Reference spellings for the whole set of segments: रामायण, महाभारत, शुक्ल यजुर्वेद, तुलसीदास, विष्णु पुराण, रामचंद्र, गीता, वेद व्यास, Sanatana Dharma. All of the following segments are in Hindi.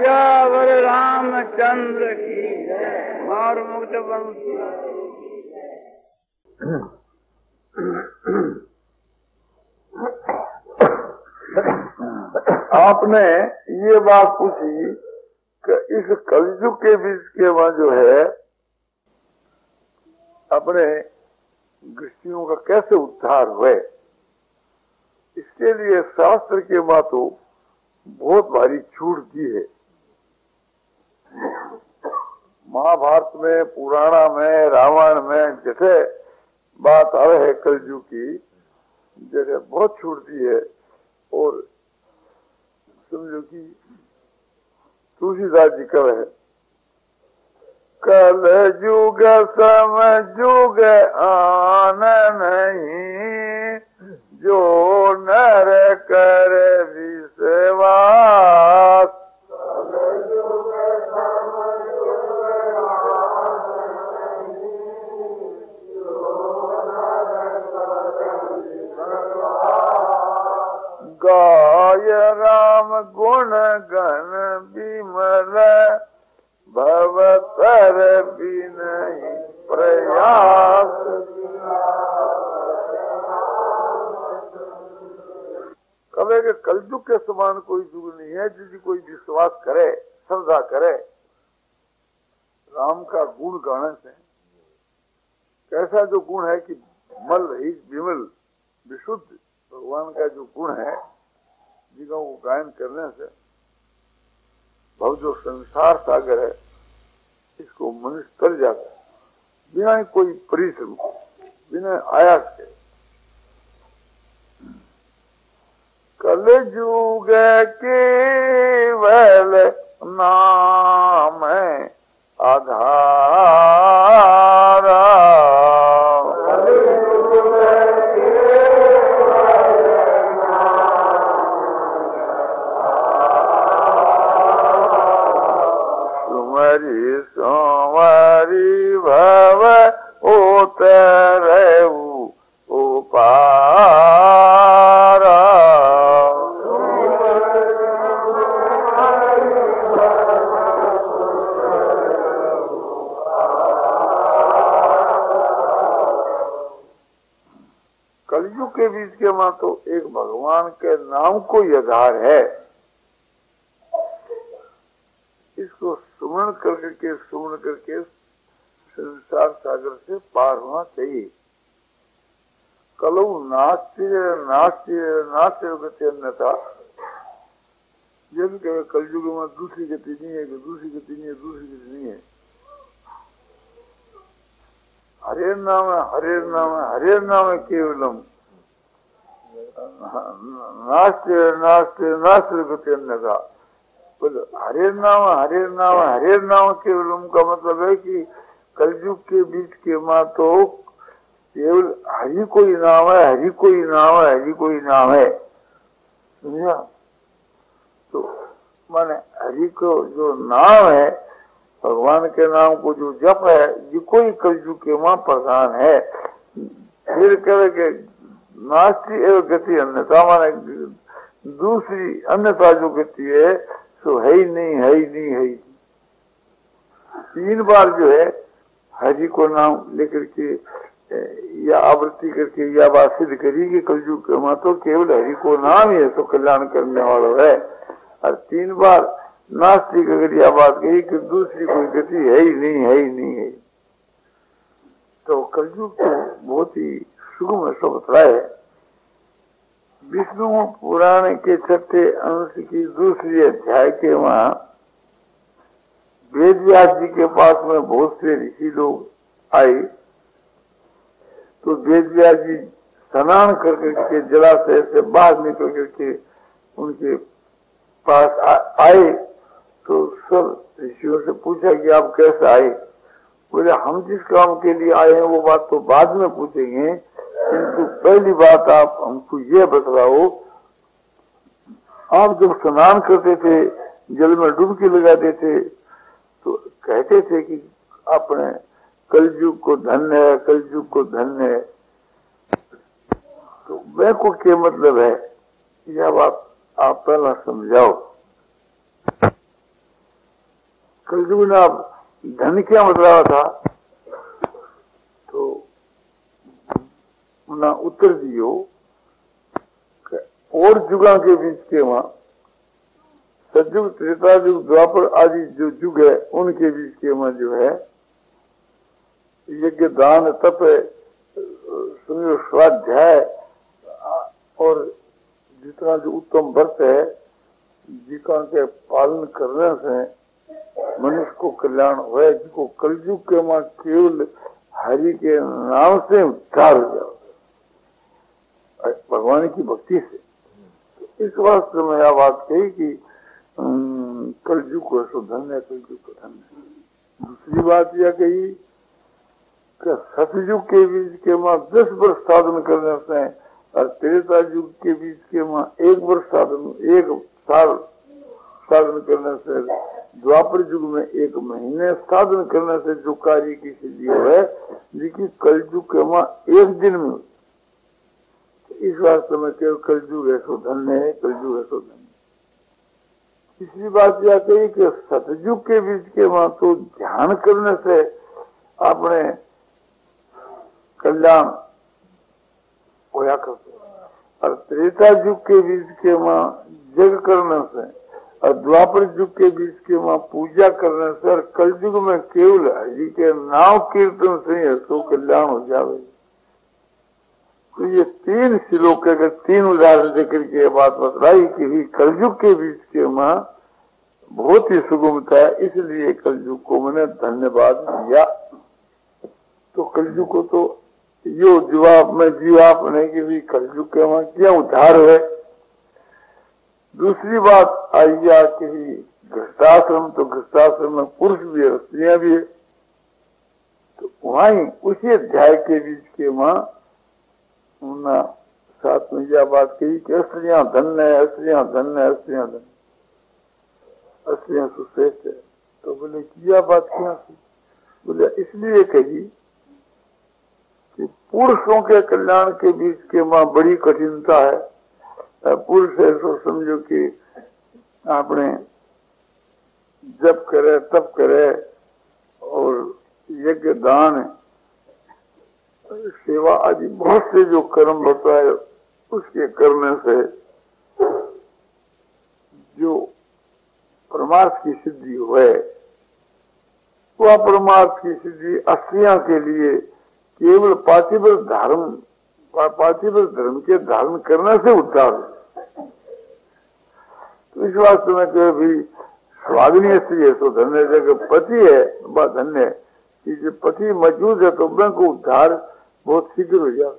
राजावर रामचंद्र की और मुक्त वंशी। आपने ये बात पूछी कि इस कलयुग के बीच के वहां जो है अपने दृष्टियों का कैसे उद्धार हुए, इसके लिए शास्त्र के बातों बहुत भारी छूट दी है। महाभारत में, पुराणा में, रामायण में जैसे बात आवे है कलयुग की, जैसे बहुत छूट दी है। और समझो कि तुलसीदास जी का है, कल युग सम युग आन नहीं, जो नर कर विश्वास। गाय राम गुण गण विमल, भवतर बिनहि प्रयास। कवे के कलयुग के समान कोई युग नहीं है जिसे कोई विश्वास करे, श्रद्धा करे। राम का गुण गाने से कैसा जो गुण है कि मल रही विमल विशुद्ध भगवान का जो गुण है, जिनका वो गायन करने से भव जो संसार सागर है इसको मनुष्य तर जाता है बिना कोई परिश्रम, बिना आयास के। कलयुग केवल नाम है आधारा, सोमवारी भव उतरऊ उपारा। कलयुग के बीच के मां तो एक भगवान के नाम को ही आधार है। इसको सुमरण करके संसार सागर से पार होना चाहिए। कलौ नास्त्य गति अन्यथा, ये भी कहे कलयुग में दूसरी गति नहीं है। हरेर नाम है केवलम, नास्त्य गति अन्यथा। हरे नाम केवल का मतलब है कि कलयुग के बीच के मां तो केवल हरि कोई नाम है। समझा? तो माने हरि को जो नाम है, भगवान के नाम को जो जप है, ये कोई कलयुग के मां प्रधान है। फिर कहे नास्ति एवं गति अन्यथा, माने दूसरी अन्यथा जो गति है तो है ही नहीं। 3 बार जो है हरि को नाम लेकर के या आवृत्ति करके या बात सिद्ध करी कि कलयुग के मां तो केवल हरि को नाम ही है तो कल्याण करने वाला है। और 3 बार नास्तिक अगर यह बात कही कि दूसरी कोई गति है ही नहीं। तो कलयुग को बहुत ही सुगम ऐसा बताया है। विष्णु पुराण के 6ठे अंश की 2 अध्याय के वहां वेद व्यास जी के पास में बहुत से ऋषि लोग आए, तो वेद व्यास जी स्नान करके जलाशय से बाहर निकल करके उनके पास आए, तो सब ऋषियों से पूछा कि आप कैसे आए। बोले हम जिस काम के लिए आए हैं वो बात तो बाद में पूछेंगे, किंतु पहली बात आप हमको ये बतलाओ, आप जब स्नान करते थे, जल में डुबकी लगाते थे, तो कहते थे कि आपने कलयुग को धन्य है। तो मैं को क्या मतलब है, यह बात आप पहला समझाओ। कलयुग ने अब धन क्या बदलावा था तो उन्हें उत्तर दियो और जुगा के बीच के वहां सतयुग त्रेता युग द्वापर आदि जो युग है उनके बीच के वहां जो है यज्ञ दान तप सुनियो स्वाध्याय और जितना जो उत्तम व्रत है जिका के पालन करने से मनुष्य को कल्याण हुआ जिसको कलयुग के मां केवल हरि के नाम से उद्धार हो जाओ भगवान की भक्ति से। इस वास्ते में यह बात कही कि कलयुग को धन है कलयुग को धन है। दूसरी बात यह कही कि सतयुग के बीच के मां 10 वर्ष साधन करने से और त्रेता युग के बीच के मां 1 वर्ष साधन 1 साल साधन करने से द्वापर युग में 1 महीने साधन करने से जो कार्य की सिद्धि है जिसकी कलयुग के मां 1 दिन में। इस वास्तव में केवल कलयुग ऐसो धन्य है कलयुग ऐसो धन्य। तीसरी बात यह कही कि सतयुग के बीच के मां तो ध्यान करने से आपने कल्याण होया करते और त्रेता युग के बीच के मां जग करने से और द्वापर युग के बीच के मां पूजा करने से और कलयुग में केवल हरि के नाम कीर्तन से तो कल्याण हो जावे। तो ये 3 श्लोक के अगर 3 उदाहरण देकर के बात बताई कि कलयुग के बीच के मां बहुत ही सुगमता है इसलिए कलयुग को मैंने धन्यवाद दिया। तो कलयुग को तो यो जवाब में जीवाप नहीं कि भी कलयुग के वहां क्या उद्धार है। दूसरी बात आई या कि गृहस्थाश्रम तो गृहस्थाश्रम में पुरुष भी है स्त्रियां भी है तो वहीं उसी अध्याय के बीच के वहां उन्होंने साथ में यह बात कही कि स्त्रियां धन्य है स्त्रियां धन्य है स्त्रियां धन्य स्त्रियां सुश्रेष्ठ है। तो बोले कि यह बात क्या बोले इसलिए कही पुरुषों के कल्याण के बीच के मां बड़ी कठिनता है। पुरुष ऐसा समझो कि आपने जप करे तप करे और यज्ञ दान सेवा आदि बहुत से जो कर्म बताए उसके करने से जो परमार्थ की सिद्धि हुए वह परमार्थ की सिद्धि स्त्रियों के लिए केवल पार्थिव धर्म के धारण करने से उद्धार। तो इस वास्तव में कभी भी स्वादिनी स्त्री है तो धन्य जगह पति है वह धन्य है कि पति मौजूद है तो मैं को उद्धार बहुत शीघ्र हो जाए।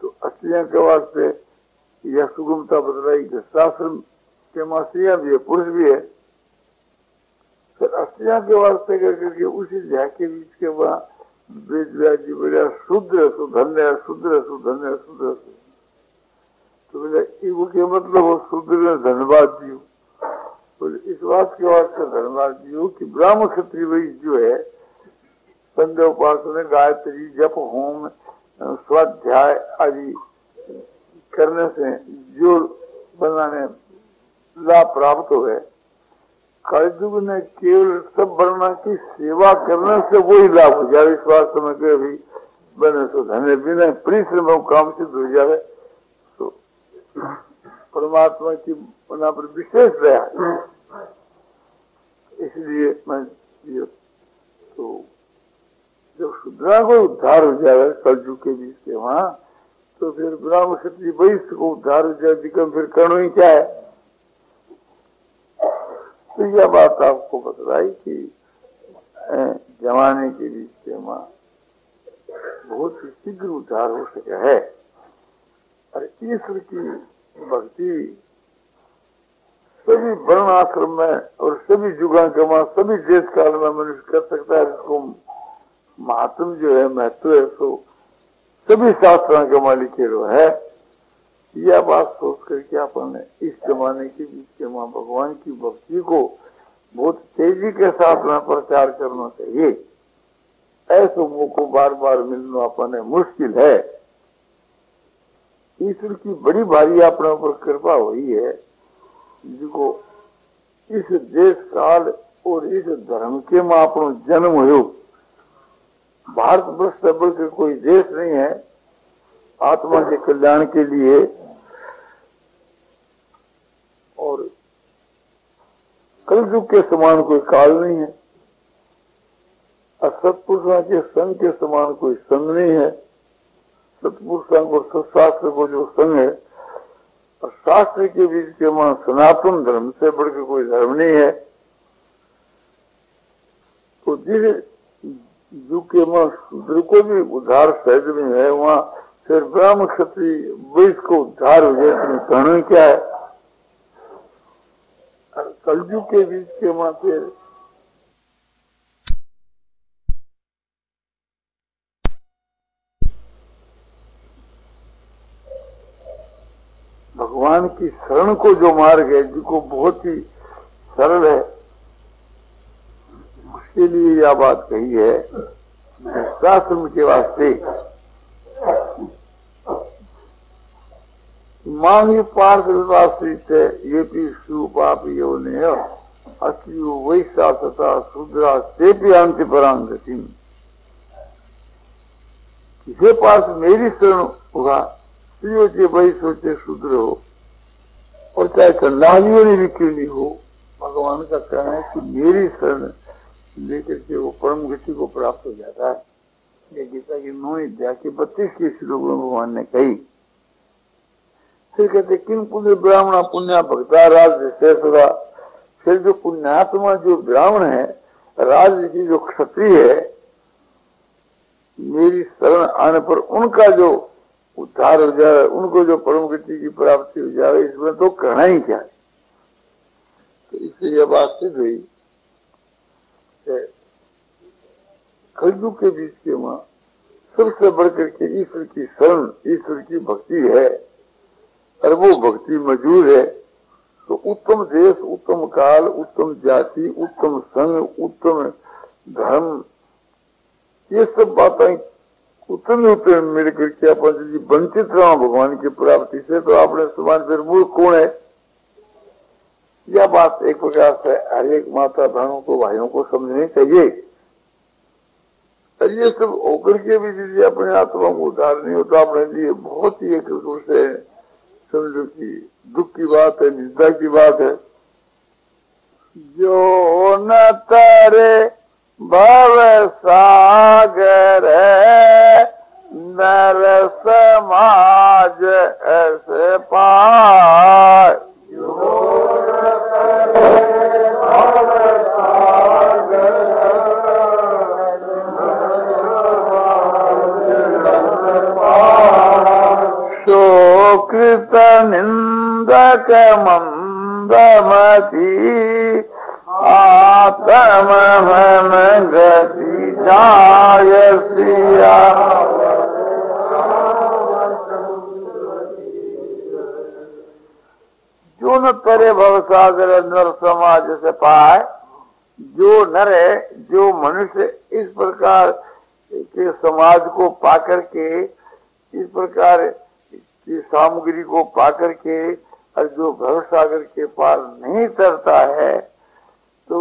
तो स्त्रियों के वास्ते यह सुगमता बतलाई कि शास्त्र के मां स्त्रियां भी है पुरुष भी है। फिर स्त्रियों के वास्ते करके उसी ध्यान के बीच के बाद जी बोलिया शूद्र सुधन्य शूद्र सुधन्य शूद्र तो बोलिया मतलब वो शूद्र ने धन्यवाद दियो। बोले इस बात के वास्ते धन्यवाद दियो कि ब्राह्मण क्षत्रिय जो है संध्या उपासना गायत्री जप होम स्वाध्याय आदि करने से जो बनाने लाभ प्राप्त हो है कलयुग ने केवल सब वर्णा की सेवा करने से वही लाभ हो जाए। इस बात में कभी बने तो धन्य बिना परिश्रम काम सिद्ध हो जाए तो परमात्मा की बना पर विशेष रहा। इसलिए मैं तो जब शूद्रा को उद्धार हो जाए कलयुग के बीच के वहां तो फिर ब्राह्मण क्षत्रिय वैश्य को उद्धार हो जाए अधिकम फिर कर्ण ही क्या है। तो यह बात आपको बतलाई कि जमाने के बीच के मां बहुत ही शीघ्र उद्धार हो सका है और ईश्वर की भक्ति सभी वर्ण आश्रम में और सभी जुगा के मां सभी देश काल में मनुष्य कर सकता है। इसको महात्म जो है महत्व है सो सभी शास्त्रों के मां लिखे हुए है। यह बात सोच करके अपन इस जमाने के बीच के मां भगवान की भक्ति को बहुत तेजी के साथ में प्रचार करना चाहिए। ऐसे मुंह को बार बार मिलना अपने मुश्किल है। ईश्वर की बड़ी भारी अपने ऊपर कृपा हुई है जिसको इस देश काल और इस धर्म के में अपनो जन्म हो। भारत वर्ष डबल के कोई देश नहीं है आत्मा के कल्याण के लिए। और कलयुग के समान कोई काल नहीं है, सत्पुरुषों के संग के समान कोई संग नहीं है। सत्पुरुषों को सत्शास्त्र को जो संग है और शास्त्र के बीच के मान सनातन धर्म से बढ़कर कोई धर्म नहीं है। तो जिस युग के मां शूद्र को भी उद्धार सहज में है, वहां फिर ब्राह्मण क्षत्रिय वैश्य को उद्धार हो जाए। कारण क्या है? कलयुग के बीच के मां फिर भगवान की शरण को जो मार्ग है, जिसको बहुत ही सरल है, उसके लिए यह बात कही है शास्त्र के वास्ते। मांगी पार्थिवाश्रित ये भी सुपाप यो ने अतियो वैसा तथा शूद्रा से भी अंत पराम गति। किसे पास मेरी शरण होगा, सोचे भाई सोचे शूद्र हो और चाहे चंडालियों ने भी क्यों नहीं हो, भगवान का कहना है कि मेरी शरण लेकर के वो परम गति को प्राप्त हो जाता है। ये गीता की 9 अध्याय के 32 के श्लोक में भगवान ने कही। फिर कहते किन पुण्य ब्राह्मणा पुण्या भक्ता राजरा। फिर जो पुण्यात्मा जो ब्राह्मण है, राज की जो क्षत्रिय है, मेरी शरण आने पर उनका जो उद्धार हो जाए, उनको जो परम गति की प्राप्ति हो जाए, इसमें तो कहना ही क्या है। तो इससे यह बात सिद्ध हुई कलयुग के बीच के मां सबसे बढ़कर के ईश्वर की शरण, ईश्वर की भक्ति है और वो भक्ति मौजूद है तो उत्तम देश, उत्तम काल, उत्तम जाति, उत्तम संघ, उत्तम धर्म, ये सब बातें उत्तम उत्तम मिल करके अपन जी वंचित रहा भगवान की प्राप्ति से, तो आपने समान फिर मूर्ख कौन है। यह बात एक प्रकार से हर एक माता बहनों को, भाइयों को समझनी चाहिए। ये सब होकर के भी दीजिए अपने आत्मा को उद्धार नहीं हो तो आपने जी बहुत ही एक से समझो कि दुख की बात है, निंदा की बात है। जो न तारे भव सागर है, नर समाज ऐसे पार। शोकृत निंदक मंदमती आत्महम गति जाय सिया। जो न करे भवसागर नर समाज से पाए। जो नर है, जो मनुष्य इस प्रकार के समाज को पाकर के, इस प्रकार की सामग्री को पाकर के और जो भवसागर के पार नहीं तरता है तो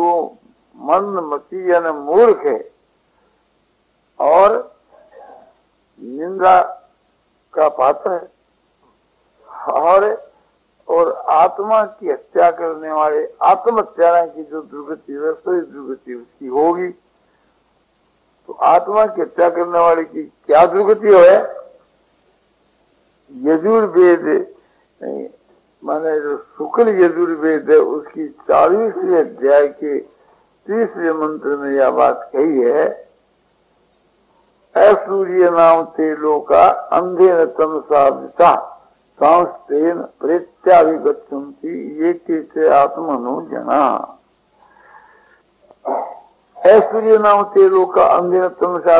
मंद मती यानी मूर्ख है और निंदा का पात्र है। और आत्मा की हत्या करने वाले, आत्महत्या की जो दुर्गति है तो इस दुर्गति उसकी होगी। तो आत्मा की हत्या करने वाले की क्या दुर्गति है? यजुर्वेद माने जो शुक्ल यजुर्वेद है उसकी 40वें अध्याय के 30वें मंत्र में यह बात कही है। असूर्य नाम ते लोका अंधे न तमसा सांस्तेन प्रेत्याभिगच्छन्ति ये के आत्मनो जना। असूर्य नाम ते लोका अंधे न तमसा,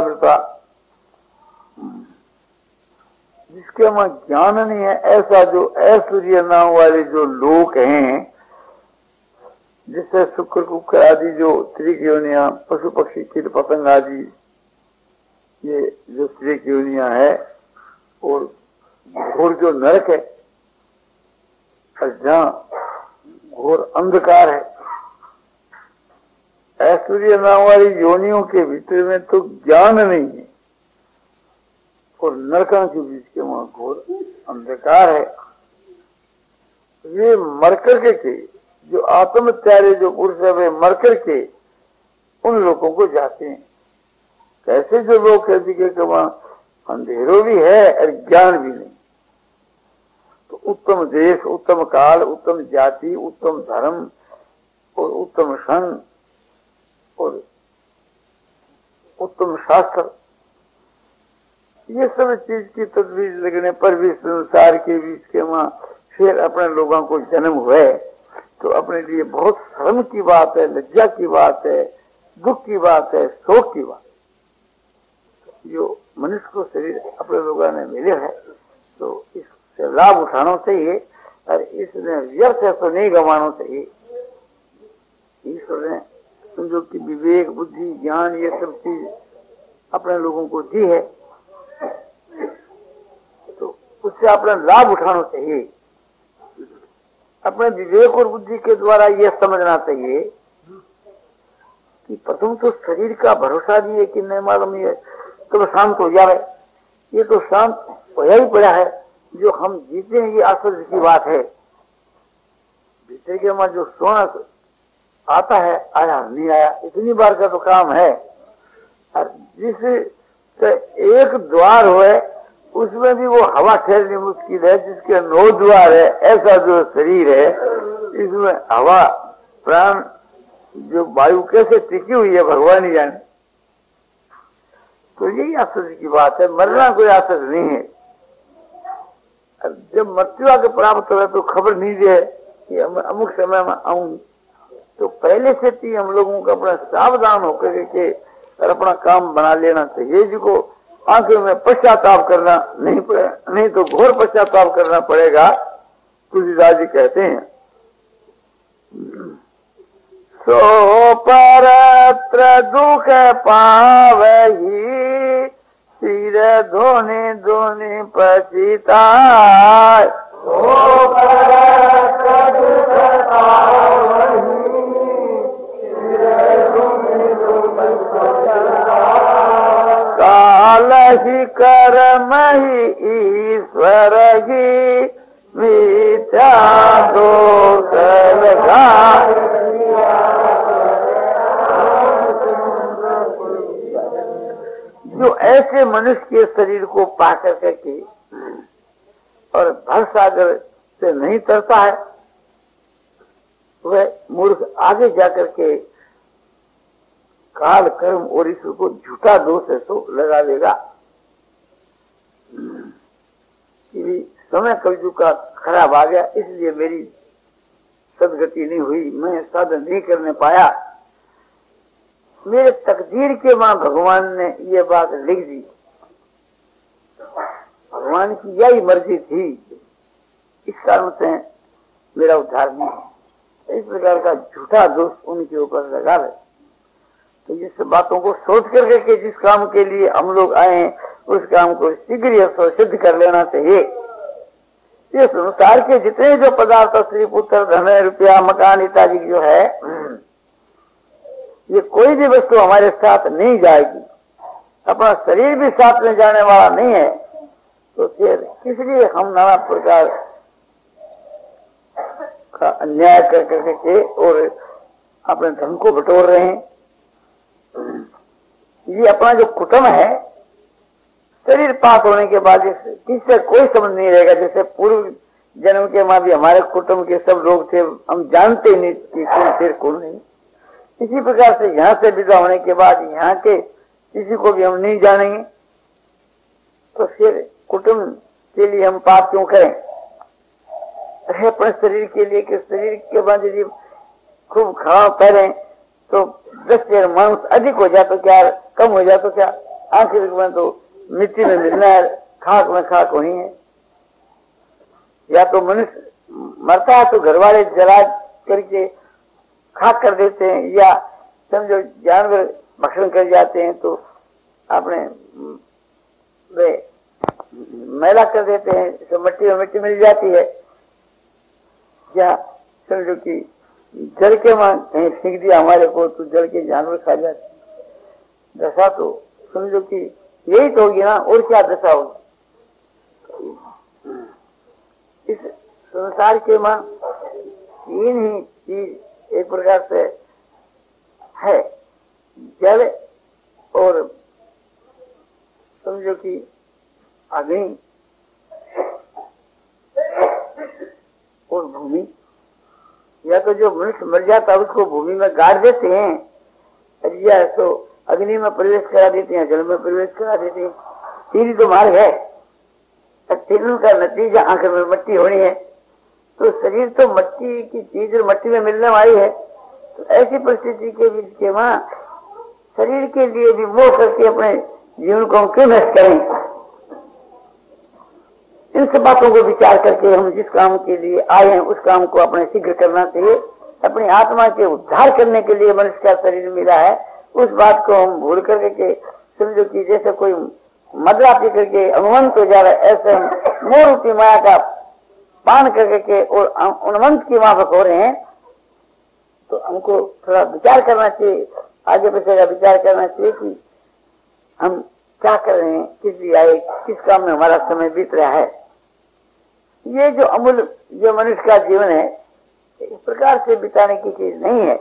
जिसके वहां ज्ञान नहीं है, ऐसा जो ऐश्वर्य नाम वाले जो लोग हैं, जिससे शुक्र कुक्र आदि जो त्रिक योनिया, पशु पक्षी कीट पतंग आदि ये जो त्रिक योनिया है और घोर जो नरक है और जहाँ घोर अंधकार है, ऐश्वर्य नाम वाली योनियों के भीतर में तो ज्ञान नहीं है और नरकों के बीच के वहां घोर अंधकार है। ये मरकर के जो आत्म त्यागी जो पुरुष है वे मरकर के उन लोगों को जाते हैं। कैसे जो लोग कहते हैं कि वहां अंधेरों भी है और ज्ञान भी नहीं। तो उत्तम देश, उत्तम काल, उत्तम जाति, उत्तम धर्म और उत्तम सन और उत्तम शास्त्र, ये सब चीज की तजवीज लगने पर भी संसार के बीच के वहां फिर अपने लोगों को जन्म हुए तो अपने लिए बहुत शर्म की बात है, लज्जा की बात है, दुख की बात है, शोक की बात है। जो मनुष्य को शरीर अपने लोगों ने मिले है तो इससे लाभ उठाना चाहिए और इसने व्यर्थ है तो नहीं गंवाना चाहिए। ईश्वर ने समझो कि विवेक, बुद्धि, ज्ञान ये सब चीज अपने लोगों को दी है तो उससे अपना लाभ उठाना चाहिए। अपने विवेक और बुद्धि के द्वारा यह समझना चाहिए कि प्रथम तो शरीर का भरोसा नहीं है कि नहीं मालूम ये तो शांत हो जाए, ये तो शांत होया ही पड़ा है। जो हम जीते हैं ये आश्चर्य की बात है। भीतर के हमारा जो सोना आता है आया नहीं आया इतनी बार का तो काम है। और जिससे एक द्वार हुए उसमें भी वो हवा ठहरनी मुश्किल है। जिसके 9 द्वार है ऐसा जो शरीर है इसमें हवा, प्राण, जो वायु कैसे टिकी हुई है भगवान ही जाने। तो यही आश्चर्य की बात है, मरना कोई आश्चर्य नहीं है। जब मृत्यु आगे प्राप्त हो तो खबर नहीं दे कि अमुक समय में आऊं, तो पहले से ही हम लोगों को अपना सावधान होकर के और अपना काम बना लेना चाहिए। जिसको आंखों में पश्चाताप करना नहीं तो घोर पश्चाताप करना पड़ेगा। तुलसीदास जी कहते हैं सो परत्र दुख पावही सिर धोने धोने पछिताय। सो परत्र दुख पावही सिर धोने धोने पछिताय। काल ही कर्म ही ईश्वर ही मिथ्या दोष लगाया। जो ऐसे मनुष्य के शरीर को पा करके और भर सागर से नहीं तरता है वह मूर्ख आगे जाकर के काल, कर्म और ईश्वर को झूठा दोष है तो लगा लेगा। समय कलयुग का खराब आ गया इसलिए मेरी सदगति नहीं हुई, मैं साधन नहीं करने पाया। मेरे तकदीर के मां भगवान ने ये बात लिख दी। भगवान की यही मर्जी थी, इस कारण से मेरा उद्धार नहीं है। इस प्रकार का झूठा दोष उनके ऊपर लगा रहे। तो जिस बातों को सोच करके कि जिस काम के लिए हम लोग आए हैं उस काम को शीघ्र सिद्ध कर लेना चाहिए। ये संसार के जितने जो पदार्थ स्त्री, पुत्र, धन, रुपया, मकान इत्यादि जो है ये कोई भी वस्तु हमारे साथ नहीं जाएगी। अपना शरीर भी साथ में जाने वाला नहीं है तो फिर इसलिए हम नाना प्रकार का अन्याय कर करके और अपने धन को बटोर रहे हैं। ये अपना जो कुटुंब है शरीर पास होने के बाद इससे कोई संबंध नहीं रहेगा। जैसे पूर्व जन्म के माँ भी हमारे कुटुंब के सब लोग थे, हम जानते नहीं कि कौन फिर कौन नहीं। इसी प्रकार से यहाँ से विदा होने के बाद यहाँ के किसी को भी हम नहीं जानेंगे तो फिर कुटुंब के लिए हम पाप क्यों करें। अरे अपने शरीर के लिए कि शरीर के बाद यदि खूब खाओ पहले तो 10 मांस अधिक हो जाए तो क्या, कम हो जाए तो क्या, आखिर में तो मिट्टी में मिलना है, खाक में खाक वही है। या तो मनुष्य मरता है तो घर वाले जला करके खाक कर देते हैं या समझो जानवर भक्षण कर जाते हैं तो अपने वे मैला कर देते हैं, तो मिट्टी में मिट्टी मिल जाती है। या समझो कि जल के मां कहीं फेंक दिया हमारे को तो जल के जानवर खा जाते। दशा तो समझो कि यही तो होगी ना, और क्या दशा होगी। इस संसार के मां तीन ही चीज एक प्रकार से है, जल और समझो कि अग्नि और भूमि। या तो जो मनुष्य मर जाता है उसको भूमि में गाड़ देते हैं, या तो अग्नि में प्रवेश करा देते हैं, जल में प्रवेश करा देते हैं। तीन तो मार्ग है, तीनों का नतीजा आखिर में मट्टी होनी है। तो शरीर तो मट्टी की चीज और मट्टी में मिलने वाली है। तो ऐसी परिस्थिति के बीच के मां शरीर के लिए भी मोह करके अपने जीवन को हम क्यों नष्ट करें। इन सब बातों को विचार करके हम जिस काम के लिए आए हैं उस काम को अपने शीघ्र करना चाहिए। अपनी आत्मा के उद्धार करने के लिए मनुष्य का शरीर मिला है, उस बात को हम भूल करके समझो कि जैसे कोई मदरा पी करके अनुमंत हो जा रहा है, ऐसे हम मोह रूपी माया का पान करके और अनुमंत की माफक हो रहे हैं। तो हमको थोड़ा विचार करना चाहिए, आगे पीछे का विचार करना चाहिए कि हम क्या कर रहे हैं, किस लिए आए, किस काम में हमारा समय बीत रहा है। ये जो अमूल्य जो मनुष्य का जीवन है इस प्रकार से बिताने की चीज नहीं है।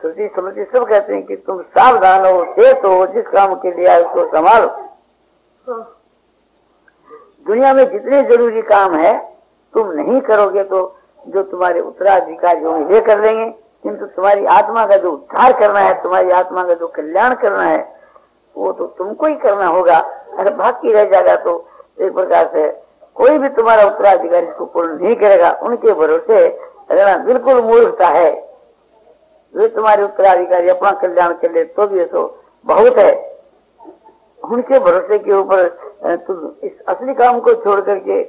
श्रुति स्मृति सब कहते हैं कि तुम सावधान हो, चेत हो, जिस काम के लिए आए उसको संभालो। दुनिया में जितने जरूरी काम है तुम नहीं करोगे तो जो तुम्हारे उत्तराधिकारी होंगे ये कर लेंगे, किंतु तुम्हारी आत्मा का जो उद्धार करना है, तुम्हारी आत्मा का जो कल्याण करना है वो तो तुमको ही करना होगा। अगर बाकी रह जाएगा तो एक प्रकार से कोई भी तुम्हारा उत्तराधिकारी इसको पूर्ण नहीं करेगा। उनके भरोसे रहना बिल्कुल मूर्खता है। वे तुम्हारे उत्तराधिकारी अपना कल्याण कर ले तो भी ऐसा बहुत है। उनके भरोसे के ऊपर तुम इस असली काम को छोड़ करके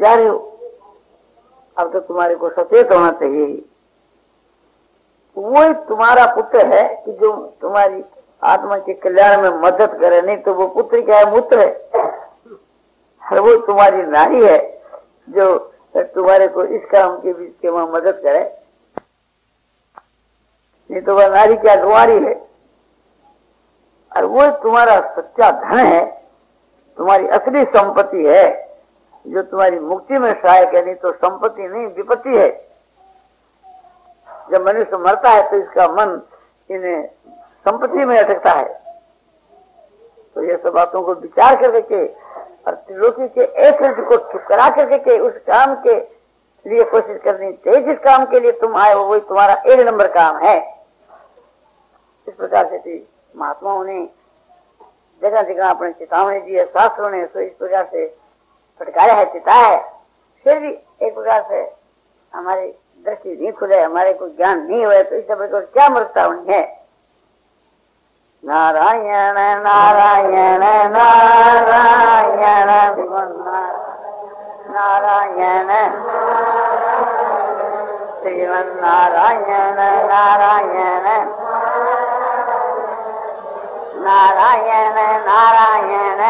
जा रहे हो। अब तो तुम्हारे को सचेत होना चाहिए। वो तुम्हारा पुत्र है कि जो तुम्हारी आत्मा के कल्याण में मदद करे, नहीं तो वो पुत्र क्या है, मूत्र है। वो तुम्हारी नारी है जो तुम्हारे को इस काम के बीच के वहां मदद करे, नहीं तो वह नारी क्या, गुआरी है। और वो तुम्हारा सच्चा धन है, तुम्हारी असली संपत्ति है जो तुम्हारी मुक्ति में सहायक है, नहीं तो संपत्ति नहीं विपत्ति है। जब मनुष्य मरता है तो इसका मन इन्हें संपत्ति में अटकता है। तो ये सब बातों को विचार करके और त्रिलोकी के ऐसे को ठुकरा करके उस काम के लिए कोशिश करनी चाहिए जिस काम के लिए तुम आए हो, वही तुम्हारा एक नंबर काम है। इस प्रकार से महात्माओं ने जगह जगह अपने चेतावनी दी है, शास्त्रों ने तो इस प्रकार से फटकारा है, चिताया है। फिर भी एक प्रकार से हमारी दृष्टि नहीं खुले, हमारे को ज्ञान नहीं हुआ, तो इस समय को क्या मृत्यु होनी है। नारायण नारायण नारायण नारायण श्रीमन नारायण नारायण नारायण नारायण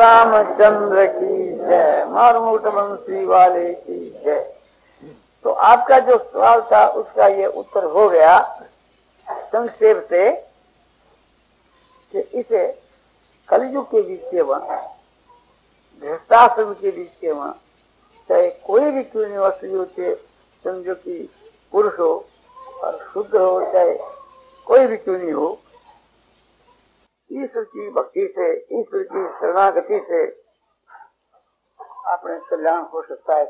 रामचंद्र की जय, मारुमुक्त बंसी वाले की जय। तो आपका जो सवाल था उसका ये उत्तर हो गया संक्षेप से कि इसे कलयुग के बीच के वहां गृहस्थाश्रम के बीच के वहां चाहे कोई भी क्यों निवासी हो, चाहे समझो कि पुरुष हो और शुद्ध हो, चाहे कोई भी क्यों नहीं हो, ईश्वर की भक्ति से, ईश्वर की शरणागति से अपने कल्याण हो सकता है।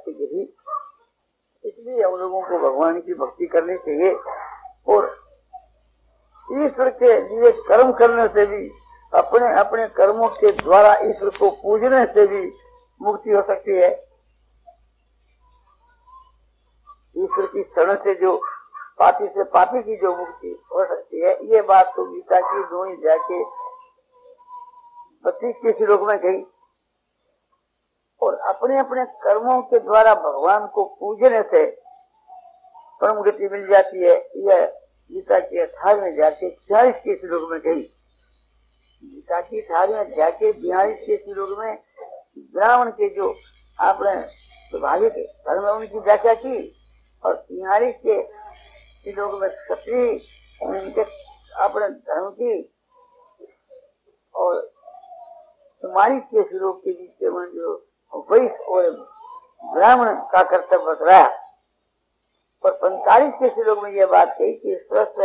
इसलिए हम लोगों को भगवान की भक्ति करनी चाहिए और ईश्वर के लिए कर्म करने से भी, अपने अपने कर्मों के द्वारा ईश्वर को पूजने से भी मुक्ति हो सकती है। ईश्वर की शरण से जो पापी से पापी की जो मुक्ति हो सकती है, ये बात तो गीता की 2:32 के श्लोक में कही। और अपने अपने कर्मों के द्वारा भगवान को पूजने से परम गति मिल जाती है, यह गीता के 18 जाके 40 के श्लोक में कही। गीता के 18 जाके 42 के श्लोक में ब्राह्मण के जो आपने प्रभावित है धर्म उनकी व्याख्या की और 43 के श्लोक में क्षत्रिय अपने धर्म की और 44 के श्लोक के बीच में जो वैश्य और ब्राह्मण का कर्तव्य बतलाया और 45 के श्लोक में यह बात कही कि स्वस्थ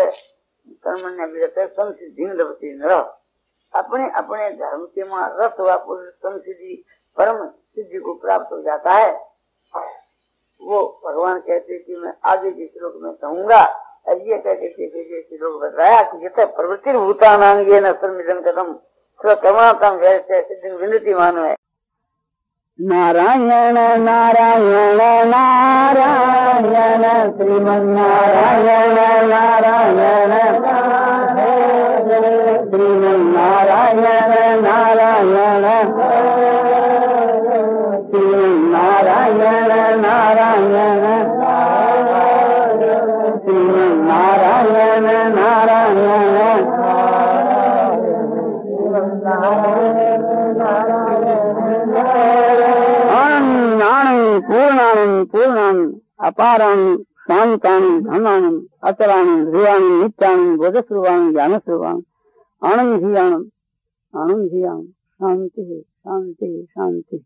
अपने अपने धर्म के मां रस हुआ पुरुष संसिद्धि परम सिद्धि को प्राप्त हो जाता है। वो भगवान कहते कि मैं आगे के श्लोक में कहूंगा। अब ये कहते थे श्लोक बताया कि यथा प्रवृत्ति भूतानांगेन संविधन कदम स्वतमातम वैसे सिद्धि विनती मानो है। नारायण नारायण नारायण श्रीमन नारायण नारायण श्रीमन नारायण नारायण श्रीमन नारायण नारायण श्रीमन नारायण नारायण पूर्णानंद पूर्णानंद अपारानंद शांतानंद धनानंद अचरानंद ध्रुवानंद नित्यानंद बोधस्वरूपानंद ज्ञानस्वरूपानंद आनंद ही आनंद शांति शांति शांति।